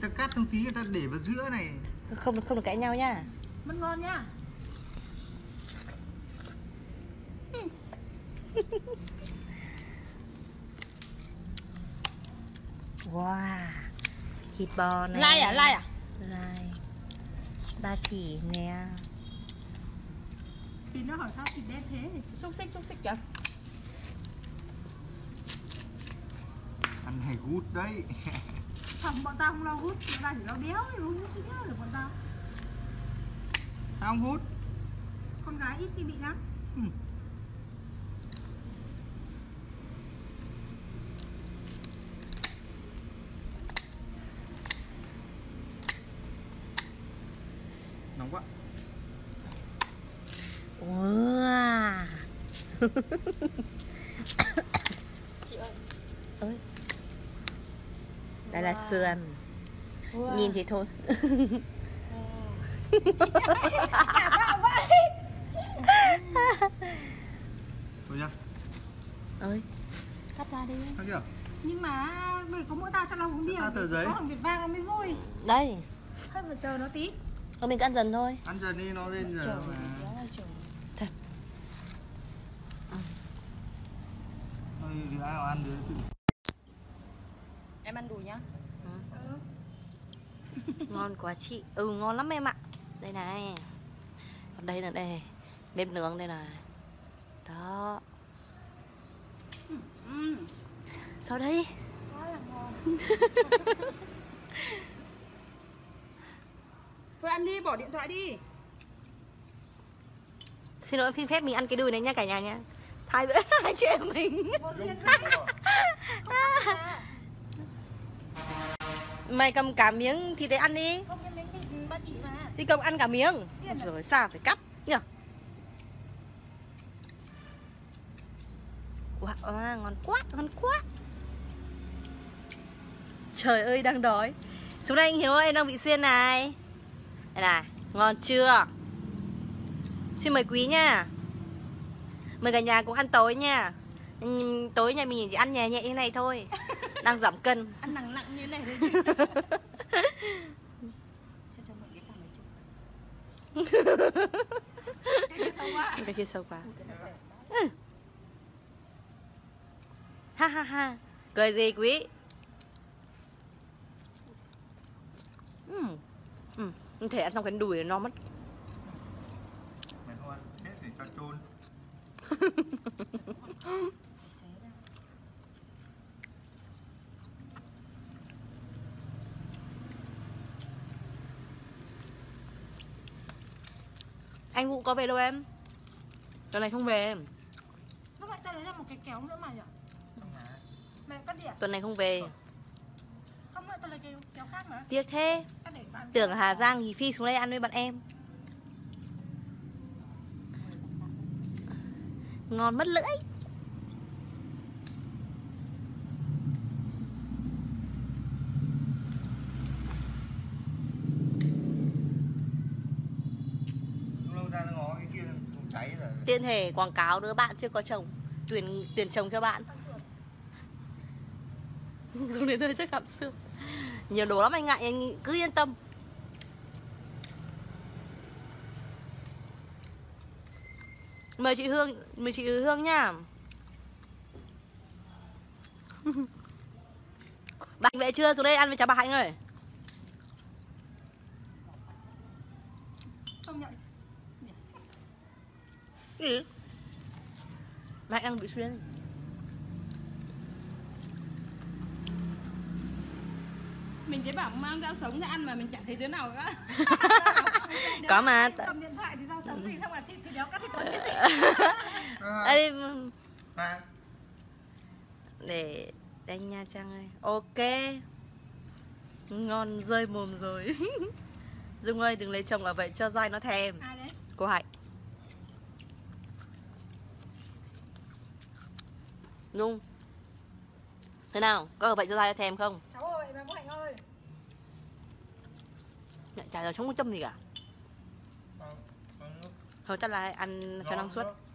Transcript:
người ta cắt trong tí người ta để vào giữa này. Không được cãi nhau nhá. Mất ngon nhá. Wow. Thịt bò này. Lai à? Lai à? Lai. Ba chỉ nè. Thì nó hỏi sao thịt đen thế? Xúc xích kìa. Ăn hay gút đấy. Thằng bọn tao không lo hút, bọn tao chỉ lo béo thì không hút nhớ được bọn tao. Sao không hút? Con gái ít khi bị lắm. Nóng quá. Wow. Chị ơi. Ơi. Đây là sườn. Wow. Nhìn thì thôi. Thôi nhá. Ơi. Cắt ra đi. Cắt chưa? Nhưng mà mày có mỗi tao trong lòng uống bia. Có thằng Việt Vang nó mới vui. Đây. Thôi mà chờ nó tí. Còn mình cứ ăn dần thôi. Ăn dần đi nó lên rồi mà. Thật. Thôi đứa ai ăn đứa tự. Em ăn đủ nhá. Ngon quá chị. Ừ ngon lắm em ạ. Đây này. Còn đây là đây. Bếp nướng đây này. Đó. Sao đây? Quá là ngon. Thôi ăn đi, bỏ điện thoại đi. Xin lỗi, xin phép mình ăn cái đùi này nha cả nhà nha. Thay bữa hai chị em mình. Mày cầm cả miếng thịt để ăn đi. Không, cái miếng thịt ba chỉ mà. Thì cầm ăn cả miếng. Rồi sao phải cắt nhỉ? Wow, ngon quá, ngon quá. Trời ơi, đang đói. Xuống đây anh Hiếu ơi, đang bị xiên này. Đây này, ngon chưa? Xin mời quý nha. Mời cả nhà cũng ăn tối nha. Tối nhà mình chỉ ăn nhẹ nhẹ như này thôi. Đang giảm cân. Ăn nặng như này thôi. Cho mọi cái tao này chung. Cái kia sâu quá. Ha ha ha. Cười gì quý? Không thể ăn xong cái đùi nó mất. Mày không ăn hết thì cho chôn. Anh Vũ có về đâu em? Tuần này không về. Lúc nãy tao lấy ra một cái kéo nữa mà nhỉ? Mày cắt đi à? Tuần này không về. Không, tao lấy cái kéo khác mà. Tiếc thế. Tưởng Hà Giang thì phi xuống đây ăn với bạn em. Ngon mất lưỡi. Lâu ra nó ngó cái kia cháy rồi. Tiện thể quảng cáo đứa bạn chưa có chồng, tuyển chồng cho bạn. Dùng đến nơi chắc cảm xương. Nhiều đồ lắm anh ngại, anh cứ yên tâm. Mời chị Hương nha. Bạn về chưa? Xuống đây ăn với cháu Bạc Hạnh ơi. Không nhận. Ừ. Bạn đang bị xuyên. Mình chỉ bảo mang rau sống ra ăn mà mình chẳng thấy đứa nào cả. Có mà. Cầm điện thoại thì rau sống thì xong là thịt thì đéo cắt thì có cái gì. Đây. Để đánh nha Trang ơi. Ok. Ngon rơi mồm rồi. Dung ơi đừng lấy chồng ở vậy cho dai nó thèm. Ai đấy? Cô Hạnh. Dung. Thế nào? Có ở vậy cho dai nó thèm không? Cháu ơi mà cô Hạnh ơi. Chả giờ sống có châm gì cả. Thôi chắc là ăn cho năng suất.